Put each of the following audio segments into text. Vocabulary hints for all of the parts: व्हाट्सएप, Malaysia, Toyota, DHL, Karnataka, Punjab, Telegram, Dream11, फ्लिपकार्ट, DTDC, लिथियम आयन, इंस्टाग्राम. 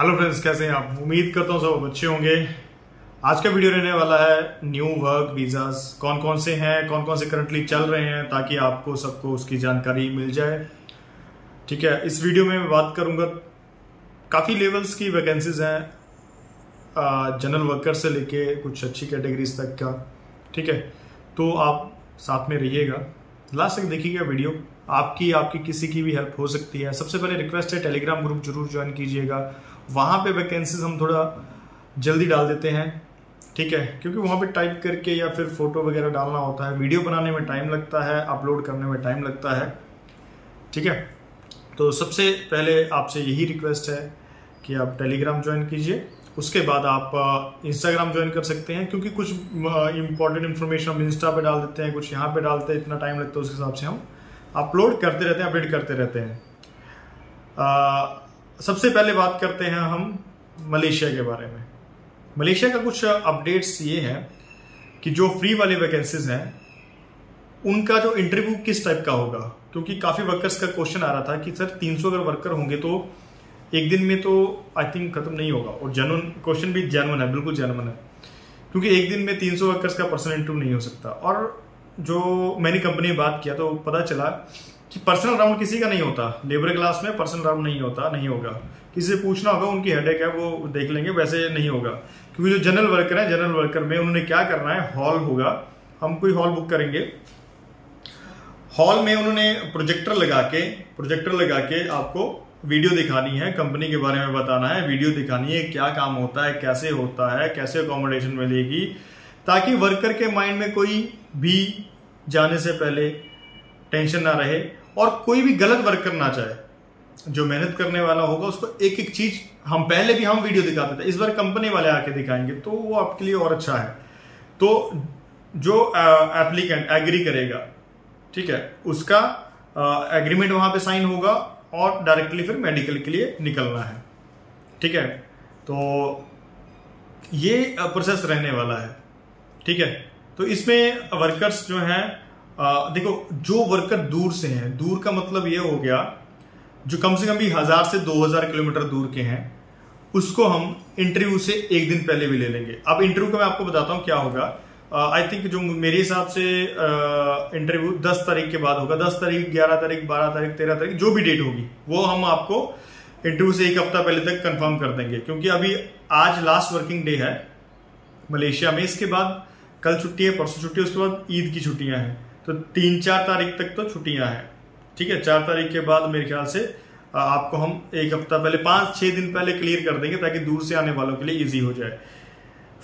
Hello friends, कैसे हैं आप। उम्मीद करता हूँ सब अच्छे होंगे। आज का वीडियो रहने वाला है न्यू वर्क वीज़ाज कौन कौन से हैं, कौन कौन से करंटली चल रहे हैं, ताकि आपको सबको उसकी जानकारी मिल जाए। ठीक है, इस वीडियो में मैं बात करूँगा, काफ़ी लेवल्स की वैकेंसीज हैं, जनरल वर्कर से लेके कुछ अच्छी कैटेगरीज तक का। ठीक है, तो आप साथ में रहिएगा, लास्ट तक देखिएगा वीडियो। आपकी किसी की भी हेल्प हो सकती है। सबसे पहले रिक्वेस्ट है, टेलीग्राम ग्रुप जरूर ज्वाइन कीजिएगा। वहाँ पे वैकेंसीज हम थोड़ा जल्दी डाल देते हैं, ठीक है, क्योंकि वहाँ पे टाइप करके या फिर फोटो वगैरह डालना होता है, वीडियो बनाने में टाइम लगता है, अपलोड करने में टाइम लगता है। ठीक है, तो सबसे पहले आपसे यही रिक्वेस्ट है कि आप टेलीग्राम ज्वाइन कीजिए। उसके बाद आप इंस्टाग्राम ज्वाइन कर सकते हैं, क्योंकि कुछ इंपॉर्टेंट इन्फॉर्मेशन हम इंस्टा पे डाल देते हैं, कुछ यहाँ पे डालते हैं, इतना टाइम लगता है, उस हिसाब से हम अपलोड करते रहते हैं, अपडेट करते रहते हैं। सबसे पहले बात करते हैं हम मलेशिया के बारे में। मलेशिया का कुछ अपडेट्स ये हैं कि जो फ्री वाली वैकेंसीज हैं उनका जो इंटरव्यू किस टाइप का होगा, क्योंकि काफ़ी वर्कर्स का क्वेश्चन आ रहा था कि सर 300 अगर वर्कर होंगे तो एक दिन में तो आई थिंक खत्म नहीं होगा। और जेन्युइन क्वेश्चन भी जेन्युइन है, बिल्कुल जेन्युइन है, क्योंकि एक दिन में 300 वर्कर्स का पर्सनल इंटरव्यू नहीं हो सकता। और जो मैंने कंपनी में बात किया तो पता चला कि पर्सनल राउंड किसी का नहीं होता, लेबर क्लास में पर्सनल राउंड नहीं होगा। किसी से पूछना होगा, उनकी हेडेक है वो देख लेंगे, वैसे नहीं होगा। क्योंकि जो जनरल वर्कर है, जनरल वर्कर में उन्होंने क्या करना है, हॉल होगा, हम कोई हॉल बुक करेंगे, हॉल में उन्होंने प्रोजेक्टर लगा के आपको वीडियो दिखानी है, कंपनी के बारे में बताना है, वीडियो दिखानी है, क्या काम होता है, कैसे होता है, कैसे अकोमोडेशन मिलेगी, ताकि वर्कर के माइंड में कोई भी जाने से पहले टेंशन ना रहे और कोई भी गलत वर्कर ना जाए। जो मेहनत करने वाला होगा उसको एक एक चीज पहले भी हम वीडियो दिखाते थे, इस बार कंपनी वाले आके दिखाएंगे, तो वो आपके लिए और अच्छा है। तो जो एप्लीकेंट एग्री करेगा, ठीक है, उसका एग्रीमेंट वहां पे साइन होगा और डायरेक्टली फिर मेडिकल के लिए निकलना है। ठीक है, तो ये प्रोसेस रहने वाला है। ठीक है, तो इसमें वर्कर्स जो हैं, देखो, जो वर्कर दूर से हैं, दूर का मतलब ये हो गया जो कम से कम भी 1000 से 2000 किलोमीटर दूर के हैं, उसको हम इंटरव्यू से एक दिन पहले भी ले लेंगे। अब इंटरव्यू का मैं आपको बताता हूँ क्या होगा। आई थिंक जो मेरे हिसाब से इंटरव्यू 10 तारीख के बाद होगा, 10 तारीख, 11 तारीख, 12 तारीख, 13 तारीख, जो भी डेट होगी वो हम आपको इंटरव्यू से एक हफ्ता पहले तक कंफर्म कर देंगे, क्योंकि अभी आज लास्ट वर्किंग डे है मलेशिया में। इसके बाद कल छुट्टी है, परसों छुट्टी है, उसके बाद ईद की छुट्टियां हैं, तो 3-4 तारीख तक तो छुट्टियां हैं। ठीक है, 4 तारीख के बाद मेरे ख्याल से आपको हम एक हफ्ता पहले, 5-6 दिन पहले क्लियर कर देंगे, ताकि दूर से आने वालों के लिए ईजी हो जाए।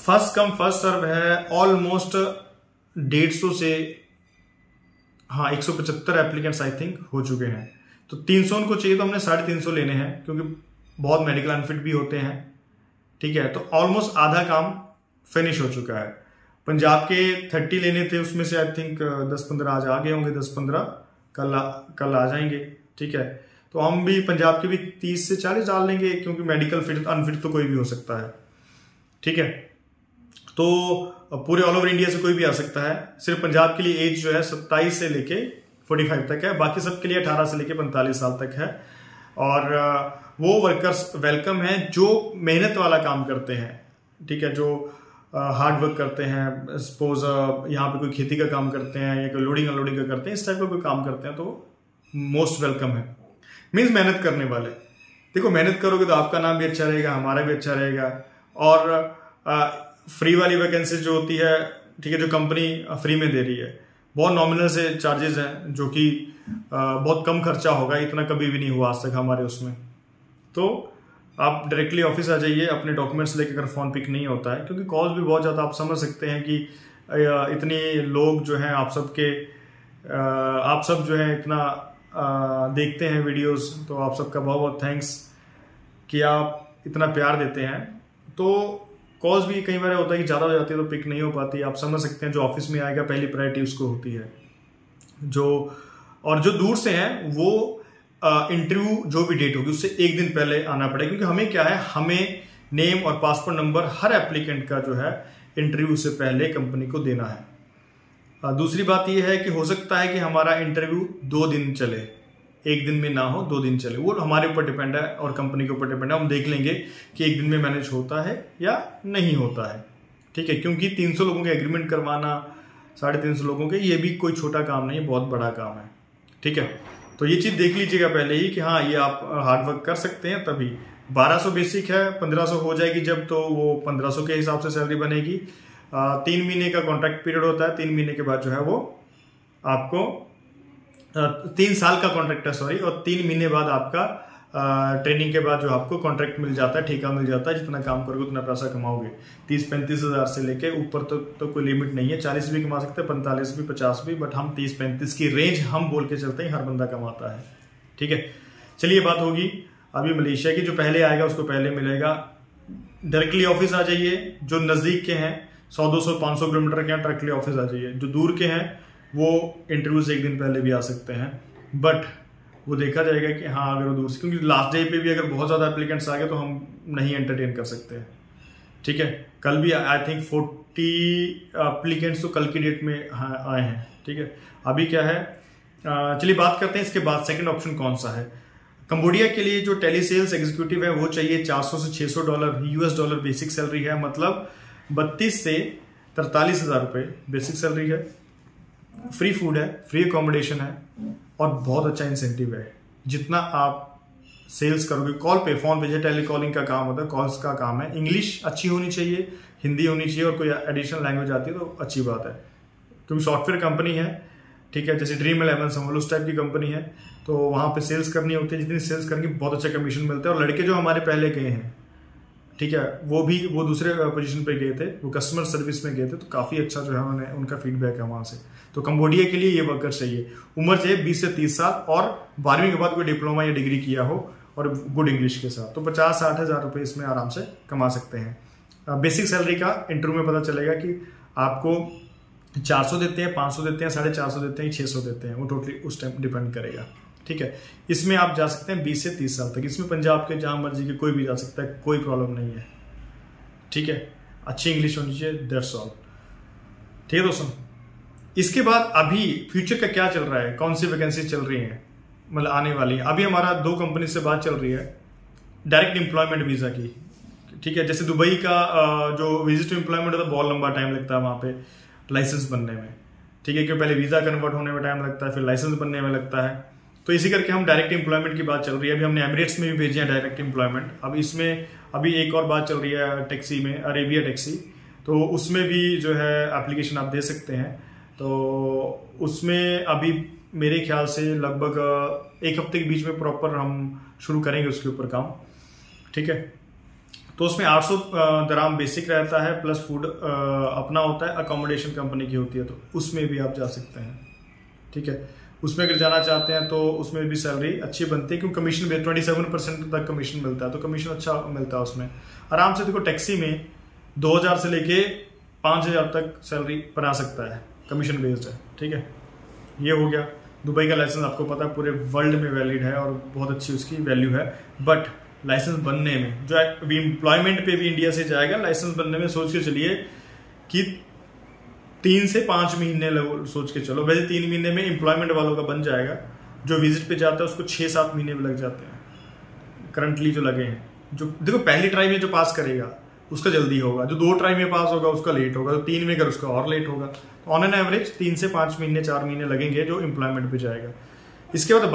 फर्स्ट कम फर्स्ट सर्व है। ऑलमोस्ट 150 से 175 एप्लीकेंट्स आई थिंक हो चुके हैं, तो 300 उनको चाहिए, तो हमने 350 लेने हैं, क्योंकि बहुत मेडिकल अनफिट भी होते हैं। ठीक है, तो ऑलमोस्ट आधा काम फिनिश हो चुका है। पंजाब के 30 लेने थे, उसमें से आई थिंक 10-15 आज आ गए होंगे, 10-15 कल आ जाएंगे। ठीक है, तो हम भी पंजाब के भी 30 से 40 डाल लेंगे, क्योंकि मेडिकल फिट अनफिट तो कोई भी हो सकता है। ठीक है, तो पूरे ऑल ओवर इंडिया से कोई भी आ सकता है। सिर्फ पंजाब के लिए एज जो है 27 से लेके 45 तक है, बाकी सबके लिए 18 से लेके 45 साल तक है। और वो वर्कर्स वेलकम हैं जो मेहनत वाला काम करते हैं, ठीक है, जो हार्ड वर्क करते हैं। सपोज यहाँ पे कोई खेती का काम करते हैं या कोई लोडिंग अनलोडिंग का करते हैं, इस टाइप का कोई काम करते हैं, तो मोस्ट वेलकम है। मीन्स मेहनत करने वाले, देखो, मेहनत करोगे तो आपका नाम भी अच्छा रहेगा, हमारा भी अच्छा रहेगा। और फ्री वाली वैकेंसी जो होती है, ठीक है, जो कंपनी फ्री में दे रही है, बहुत नॉमिनल से चार्जेस हैं, जो कि बहुत कम खर्चा होगा, इतना कभी भी नहीं हुआ आज तक हमारे उसमें। तो आप डायरेक्टली ऑफिस आ जाइए, अपने डॉक्यूमेंट्स लेकर, अगर फ़ोन पिक नहीं होता है, क्योंकि कॉल भी बहुत ज़्यादा, आप समझ सकते हैं कि इतने लोग जो हैं, आप सब जो हैं इतना देखते हैं वीडियोज़, तो आप सबका बहुत बहुत थैंक्स कि आप इतना प्यार देते हैं। तो कॉल्स भी कई बार होता है कि ज़्यादा हो जाती है, तो पिक नहीं हो पाती। आप समझ सकते हैं, जो ऑफिस में आएगा पहली प्रायोरिटी उसको होती है। जो दूर से हैं वो इंटरव्यू जो भी डेट होगी उससे एक दिन पहले आना पड़ेगा, क्योंकि हमें क्या है, हमें नेम और पासपोर्ट नंबर हर एप्लीकेंट का जो है इंटरव्यू से पहले कंपनी को देना है। दूसरी बात यह है कि हो सकता है कि हमारा इंटरव्यू 2 दिन चले, एक दिन में ना हो, 2 दिन चले, वो हमारे ऊपर डिपेंड है और कंपनी के ऊपर डिपेंड है। हम देख लेंगे कि एक दिन में मैनेज होता है या नहीं होता है, ठीक है। क्योंकि 300 लोगों के एग्रीमेंट करवाना, 350 लोगों के, ये भी कोई छोटा काम नहीं है, बहुत बड़ा काम है, ठीक है। तो ये चीज़ देख लीजिएगा पहले ही कि हाँ ये आप हार्डवर्क कर सकते हैं। तभी 1200 बेसिक है, 1500 हो जाएगी जब, तो वो 1500 के हिसाब से सैलरी बनेगी। 3 महीने का कॉन्ट्रैक्ट पीरियड होता है, 3 महीने के बाद जो है वो आपको 3 साल का कॉन्ट्रैक्ट है, सॉरी, और 3 महीने बाद आपका ट्रेनिंग के बाद जो आपको कॉन्ट्रैक्ट मिल जाता है, ठेका मिल जाता है। जितना काम करोगे उतना पैसा कमाओगे, 30-35 हज़ार से लेके ऊपर तो कोई लिमिट नहीं है। 40 भी कमा सकते हैं, 45 भी, 50 भी, बट हम 30-35 की रेंज हम बोल के चलते हैं, हर बंदा कमाता है, ठीक है। चलिए बात होगी अभी मलेशिया की, जो पहले आएगा उसको पहले मिलेगा। डायरेक्टली ऑफिस आ जाइए, जो नज़दीक के हैं 100, 200, 500 किलोमीटर के हैं डायरेक्टली ऑफिस आ जाइए। जो दूर के हैं वो इंटरव्यू से 1 दिन पहले भी आ सकते हैं, बट वो देखा जाएगा कि हाँ अगर वो दूर से, क्योंकि लास्ट डे पे भी अगर बहुत ज़्यादा एप्लीकेंट्स आ गए तो हम नहीं एंटरटेन कर सकते हैं, ठीक है। कल भी आई थिंक 40 एप्लीकेंट्स तो कल की डेट में आए हैं, ठीक है। अभी क्या है, चलिए बात करते हैं इसके बाद सेकेंड ऑप्शन कौन सा है। कंबोडिया के लिए जो टेली सेल्स एग्जीक्यूटिव है वो चाहिए 400 से 600 dollar, US dollar basic salary है, मतलब 32 से 43 हज़ार रुपये बेसिक सैलरी है। फ्री फूड है, फ्री अकोमोडेशन है और बहुत अच्छा इंसेंटिव है। जितना आप सेल्स करोगे, कॉल पे, फोन पे, जो टेलीकॉलिंग का काम होता है, कॉल्स का काम है, इंग्लिश अच्छी होनी चाहिए, हिंदी होनी चाहिए और कोई एडिशनल लैंग्वेज आती है तो अच्छी बात है, क्योंकि सॉफ्टवेयर कंपनी है, ठीक है। जैसे Dream11 समझ लो, उस टाइप की कंपनी है, तो वहाँ पर सेल्स करनी होती है। जितनी सेल्स करेंगे बहुत अच्छा कमीशन मिलता है। और लड़के जो हमारे पहले गए हैं, ठीक है, वो दूसरे पोजीशन पे गए थे, वो कस्टमर सर्विस में गए थे, तो काफ़ी अच्छा जो है उन्होंने, उनका फीडबैक है वहाँ से। तो कंबोडिया के लिए ये वर्कर चाहिए। उम्र चाहिए 20 से 30 साल और 12वीं के बाद कोई डिप्लोमा या डिग्री किया हो और गुड इंग्लिश के साथ, तो 50-60 हज़ार रुपये इसमें आराम से कमा सकते हैं। बेसिक सैलरी का इंटरव्यू में पता चलेगा कि आपको 400 देते हैं, 500 देते हैं, 450 देते हैं, 600 देते हैं, वो टोटली उस टाइम डिपेंड करेगा, ठीक है। इसमें आप जा सकते हैं 20 से 30 साल तक। इसमें पंजाब के, जहाँ मर्जी के कोई भी जा सकता है, कोई प्रॉब्लम नहीं है, ठीक है। अच्छी इंग्लिश होनी चाहिए, दैट्स ऑल, ठीक है दोस्तों। इसके बाद अभी फ्यूचर का क्या चल रहा है, कौन सी वैकेंसी चल रही है, मतलब आने वाली है। अभी हमारा 2 कंपनी से बात चल रही है डायरेक्ट एम्प्लॉयमेंट वीज़ा की, ठीक है। जैसे दुबई का जो विजिट टू एम्प्लॉयमेंट होता है, बहुत लंबा टाइम लगता है वहाँ पर लाइसेंस बनने में, ठीक है, क्योंकि पहले वीज़ा कन्वर्ट होने में टाइम लगता है, फिर लाइसेंस बनने में लगता है। तो इसी करके हम डायरेक्ट एम्प्लॉयमेंट की बात चल रही है। अभी हमने एमिरेट्स में भी भेजे हैं डायरेक्ट एम्प्लॉयमेंट। अब इसमें अभी एक और बात चल रही है टैक्सी में, अरेबिया टैक्सी, तो उसमें भी जो है एप्लीकेशन आप दे सकते हैं। तो उसमें अभी मेरे ख्याल से लगभग 1 हफ्ते के बीच में प्रॉपर हम शुरू करेंगे उसके ऊपर काम, ठीक है। तो उसमें 800 दराम बेसिक रहता है, प्लस फूड अपना होता है, अकोमोडेशन कंपनी की होती है, तो उसमें भी आप जा सकते हैं, ठीक है। उसमें अगर जाना चाहते हैं तो उसमें भी सैलरी अच्छी बनती है, क्योंकि कमीशन भी 27% तक कमीशन मिलता है, तो कमीशन अच्छा मिलता है उसमें आराम से। देखो टैक्सी में 2000 से लेके 5000 तक सैलरी बना सकता है, कमीशन बेस्ड है, ठीक है। ये हो गया। दुबई का लाइसेंस आपको पता है पूरे वर्ल्ड में वैलिड है और बहुत अच्छी उसकी वैल्यू है, बट लाइसेंस बनने में जो अभी एम्प्लॉयमेंट पे भी इंडिया से जाएगा, लाइसेंस बनने में सोच के चलिए कि 3 से 5 महीने सोच के चलो। वैसे 3 महीने में एम्प्लॉयमेंट वालों का बन जाएगा, जो विजिट पे जाता है उसको 6-7 महीने भी लग जाते हैं करंटली जो लगे हैं। जो देखो पहली ट्राई में जो पास करेगा उसका जल्दी होगा, जो 2 ट्राई में पास होगा उसका लेट होगा, तो 3 में कर उसका और लेट होगा। तो ऑन एन एवरेज 3 से 5 महीने 4 महीने लगेंगे जो एम्प्लॉयमेंट पर जाएगा। इसके बाद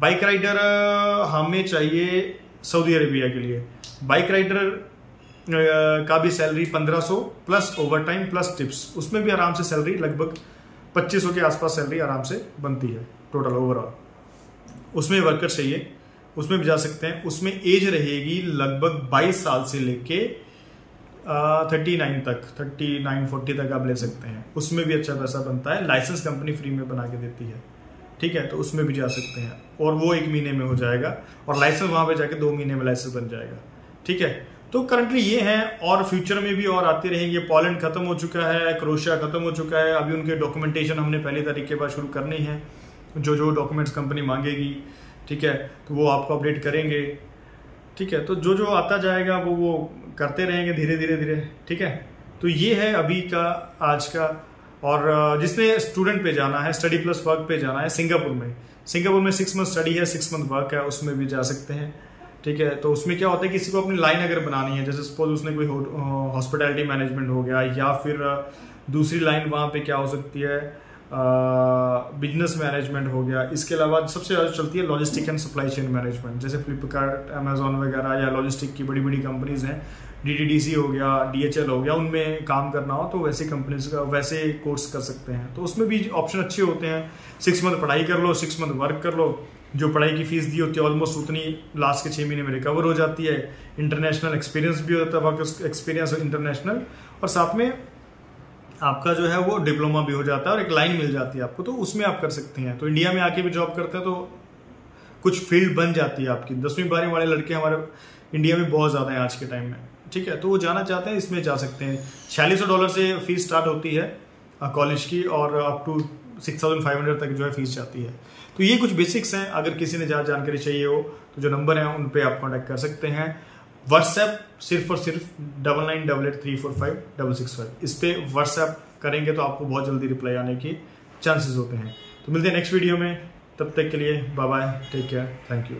बाइक राइडर हमें चाहिए सऊदी अरेबिया के लिए। बाइक राइडर का भी salary 1500 plus overtime plus tips, उसमें भी आराम से सैलरी लगभग 2500 के आसपास सैलरी आराम से बनती है टोटल ओवरऑल। उसमें वर्कर चाहिए, उसमें भी जा सकते हैं। उसमें एज रहेगी लगभग 22 साल से लेके 39 तक, 39-40 तक आप ले सकते हैं। उसमें भी अच्छा पैसा बनता है, लाइसेंस कंपनी फ्री में बना के देती है, ठीक है। तो उसमें भी जा सकते हैं और वो 1 महीने में हो जाएगा और लाइसेंस वहाँ पर जाके 2 महीने में लाइसेंस बन जाएगा, ठीक है। तो करंटली ये हैं और फ्यूचर में भी और आती रहेंगे। पोलैंड खत्म हो चुका है, क्रोएशिया खत्म हो चुका है, अभी उनके डॉक्यूमेंटेशन हमने पहली तारीख के बाद शुरू करनी है, जो डॉक्यूमेंट्स कंपनी मांगेगी, ठीक है, तो वो आपको अपडेट करेंगे, ठीक है। तो जो आता जाएगा वो करते रहेंगे धीरे धीरे, ठीक है। तो ये है अभी का, आज का। और जिसने स्टूडेंट पे जाना है, स्टडी प्लस वर्क पे जाना है, सिंगापुर में सिंगापुर में 6 मंथ स्टडी है, 6 मंथ वर्क है, उसमें भी जा सकते हैं। ठीक है, तो उसमें क्या होता है, किसी को अपनी लाइन अगर बनानी है, जैसे सपोज उसने कोई हॉस्पिटैलिटी मैनेजमेंट हो गया, या फिर दूसरी लाइन वहाँ पे क्या हो सकती है, बिजनेस मैनेजमेंट हो गया। इसके अलावा सबसे ज़्यादा चलती है logistic and supply chain management, जैसे फ्लिपकार्ट, अमेजोन वगैरह या लॉजिस्टिक की बड़ी बड़ी कंपनीज़ हैं, DTDC हो गया, DHL हो गया, उनमें काम करना हो तो वैसे कंपनीज का वैसे कोर्स कर सकते हैं। तो उसमें भी ऑप्शन अच्छे होते हैं। 6 मंथ पढ़ाई कर लो, 6 मंथ वर्क कर लो, जो पढ़ाई की फीस दी होती है ऑलमोस्ट उतनी लास्ट के 6 महीने में रिकवर हो जाती है। इंटरनेशनल एक्सपीरियंस भी हो जाता है, वर्क एक्सपीरियंस इंटरनेशनल, और साथ में आपका जो है वो डिप्लोमा भी हो जाता है और एक लाइन मिल जाती है आपको, तो उसमें आप कर सकते हैं। तो इंडिया में आके भी जॉब करते हैं तो कुछ फील्ड बन जाती है आपकी। 10वीं 12वीं वाले लड़के हमारे इंडिया में बहुत ज़्यादा हैं आज के टाइम में। ठीक है, तो वो जाना चाहते हैं, इसमें जा सकते हैं। $4600 से फीस स्टार्ट होती है कॉलेज की, और अप टू 6500 तक जो है फीस जाती है। तो ये कुछ बेसिक्स हैं। अगर किसी ने ज़्यादा जानकारी चाहिए हो तो जो नंबर हैं उन पे आप कॉन्टैक्ट कर सकते हैं। व्हाट्सएप सिर्फ और सिर्फ 9998345665, इस पर व्हाट्सएप करेंगे तो आपको बहुत जल्दी रिप्लाई आने की चांसेस होते हैं। तो मिलते हैं नेक्स्ट वीडियो में, तब तक के लिए bye bye, take care, thank you.